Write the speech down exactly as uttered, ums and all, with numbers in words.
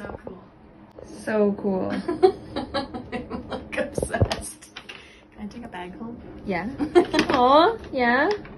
so cool. So cool. I'm like obsessed. Can I take a bag home? Yeah. Aw, yeah.